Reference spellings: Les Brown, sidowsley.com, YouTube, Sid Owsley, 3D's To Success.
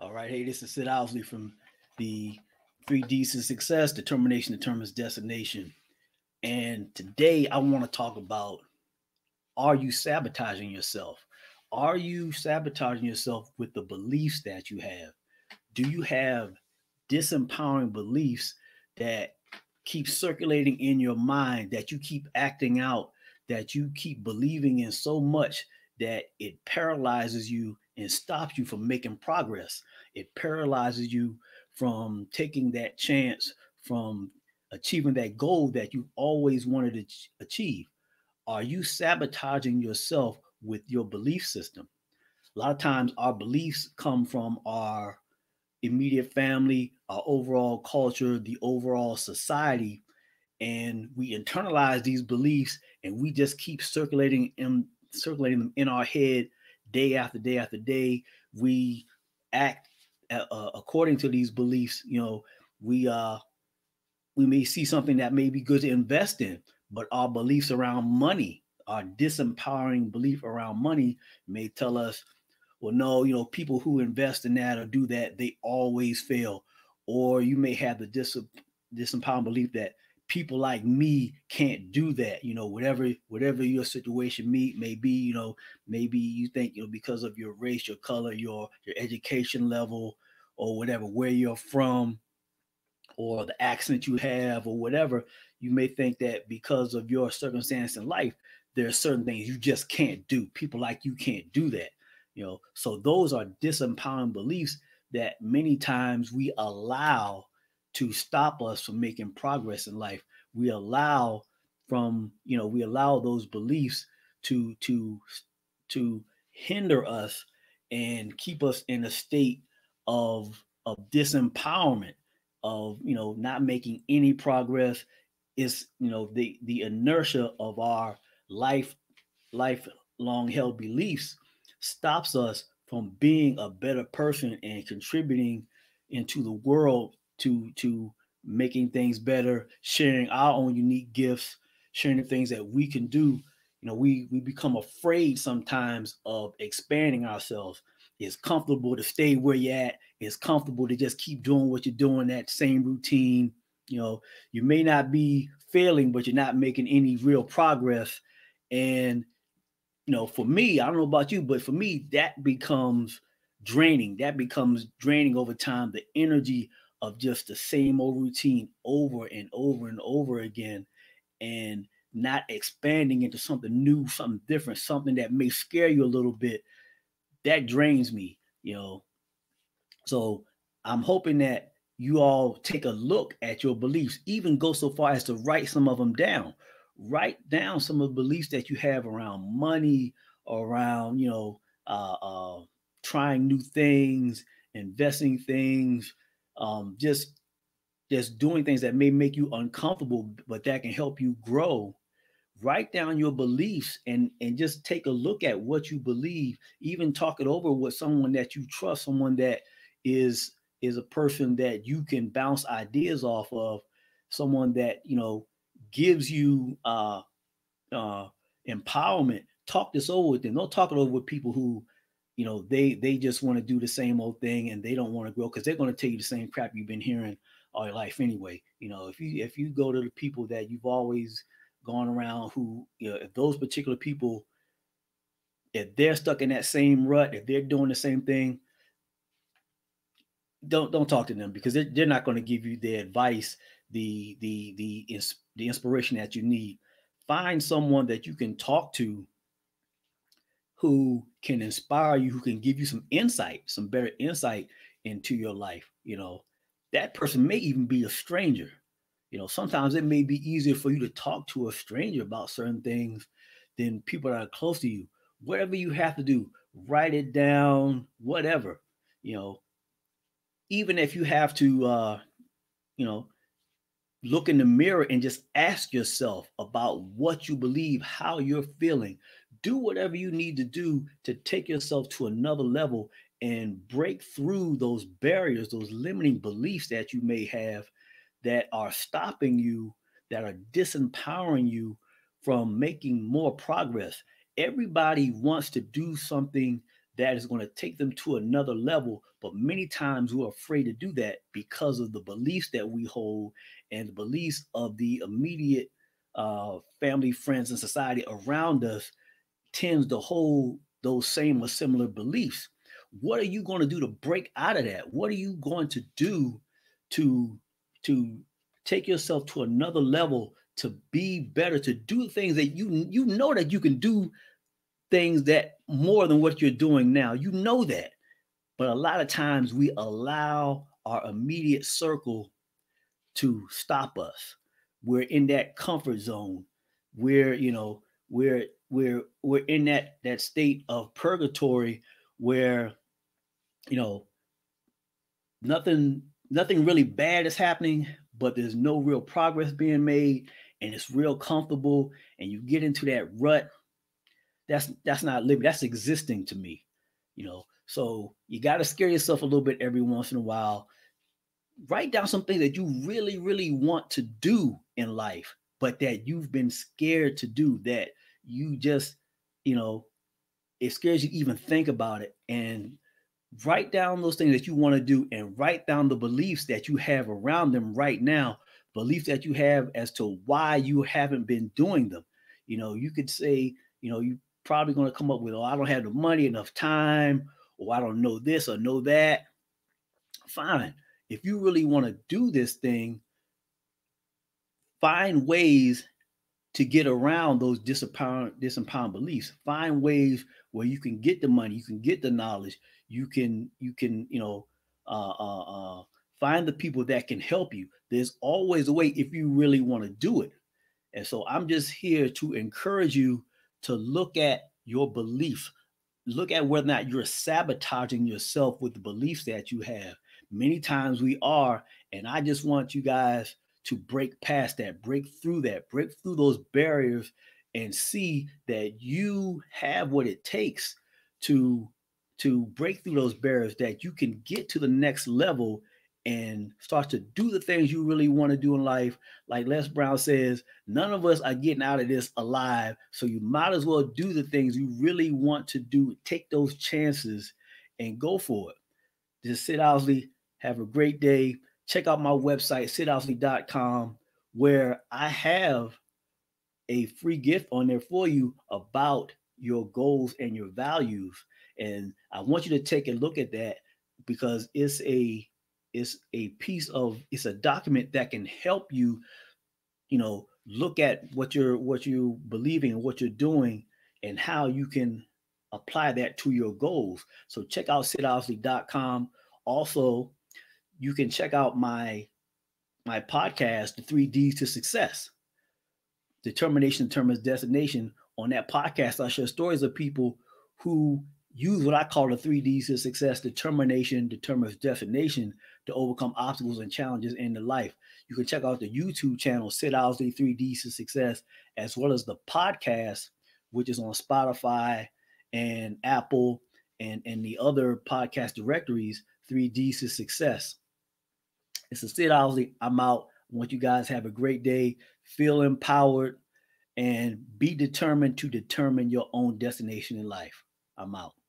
All right. Hey, this is Sid Owsley from the 3D's To Success. Determination determines destination. And today I want to talk about, are you sabotaging yourself? Are you sabotaging yourself with the beliefs that you have? Do you have disempowering beliefs that keep circulating in your mind, that you keep acting out, that you keep believing in so much that it paralyzes you and stops you from making progress? It paralyzes you from taking that chance, from achieving that goal that you always wanted to achieve. Are you sabotaging yourself with your belief system? A lot of times our beliefs come from our immediate family, our overall culture, the overall society, and we internalize these beliefs and we just keep circulating them in our head day after day after day. We act according to these beliefs. You know, we may see something that may be good to invest in, but our beliefs around money, our disempowering belief around money may tell us, well, no, you know, people who invest in that or do that, they always fail. Or you may have the disempowering belief that people like me can't do that. You know, whatever your situation may be, you know, maybe you think, you know, because of your race, your color, your education level, or whatever, where you're from, or the accent you have, or whatever, you may think that because of your circumstance in life, there are certain things you just can't do. People like you can't do that. You know, so those are disempowering beliefs that many times we allow to stop us from making progress in life. We allow those beliefs to hinder us and keep us in a state of disempowerment, of, you know, not making any progress. Is, you know, the inertia of our lifelong held beliefs stops us from being a better person and contributing into the world, to making things better, sharing our own unique gifts, sharing the things that we can do. You know, we become afraid sometimes of expanding ourselves. It's comfortable to stay where you're at. It's comfortable to just keep doing what you're doing, that same routine. You know, you may not be failing, but you're not making any real progress. And, you know, for me, I don't know about you, but for me, that becomes draining. That becomes draining over time. The energy of just the same old routine over and over and over again, and not expanding into something new, something different, something that may scare you a little bit. That drains me, you know. So I'm hoping that you all take a look at your beliefs, even go so far as to write some of them down. Write down some of the beliefs that you have around money, around, you know, trying new things, investing things, just doing things that may make you uncomfortable, but that can help you grow. Write down your beliefs and just take a look at what you believe. Even talk it over with someone that you trust, someone that is a person that you can bounce ideas off of, someone that, you know, gives you empowerment. Talk this over with them. Don't talk it over with people who, you know, they just want to do the same old thing and they don't want to grow, because they're going to tell you the same crap you've been hearing all your life anyway. You know, if you go to the people that you've always gone around, who, you know, if those particular people, if they're stuck in that same rut, if they're doing the same thing, don't talk to them, because they're not going to give you the advice, the inspiration that you need. Find someone that you can talk to who can inspire you, who can give you some insight, some better insight into your life. You know, that person may even be a stranger. You know, sometimes it may be easier for you to talk to a stranger about certain things than people that are close to you. Whatever you have to do, write it down, whatever, you know, even if you have to, you know, look in the mirror and just ask yourself about what you believe, how you're feeling. Do whatever you need to do to take yourself to another level and break through those barriers, those limiting beliefs that you may have that are stopping you, that are disempowering you from making more progress. Everybody wants to do something that is going to take them to another level. But many times we're afraid to do that because of the beliefs that we hold and the beliefs of the immediate family, friends, and society around us tends to hold those same or similar beliefs. What are you going to do to break out of that? What are you going to do to take yourself to another level, to be better, to do things that you know that you can do things that more than what you're doing now? You know that. But a lot of times we allow our immediate circle to stop us. We're in that comfort zone. We're, you know, we're in that state of purgatory where, you know, nothing really bad is happening, but there's no real progress being made, and it's real comfortable, and you get into that rut. That's not living. That's existing to me, you know. So you got to scare yourself a little bit every once in a while. Write down some things that you really, really want to do in life, but that you've been scared to do, that you just, you know, it scares you to even think about it. And write down those things that you want to do, and write down the beliefs that you have around them right now, beliefs that you have as to why you haven't been doing them. You know, you could say, you know, you're probably going to come up with, oh, I don't have the money, enough time, or I don't know this or know that. Fine. If you really want to do this thing, find ways to get around those disempowering beliefs. Find ways where you can get the money, you can get the knowledge, you can, you know, find the people that can help you. There's always a way if you really want to do it. And so I'm just here to encourage you to look at your belief, look at whether or not you're sabotaging yourself with the beliefs that you have. Many times we are, and I just want you guys to break past that, break through those barriers, and see that you have what it takes to break through those barriers, that you can get to the next level and start to do the things you really want to do in life. Like Les Brown says, none of us are getting out of this alive. So you might as well do the things you really want to do. Take those chances and go for it. This is Sid Owsley. Have a great day. Check out my website, sidowsley.com, where I have a free gift on there for you about your goals and your values. And I want you to take a look at that, because it's a document that can help you, you know, look at what you believe in, what you're doing, and how you can apply that to your goals. So check out sidowsley.com. Also, you can check out my podcast, the 3D's to Success. Determination determines destination. On that podcast, I share stories of people who use what I call the 3D's to Success. Determination determines destination to overcome obstacles and challenges in their life. You can check out the YouTube channel, Sid Owsley 3D's to Success, as well as the podcast, which is on Spotify and Apple and the other podcast directories, 3D's to Success. This is Sid Owsley. I'm out. I want you guys to have a great day. Feel empowered and be determined to determine your own destination in life. I'm out.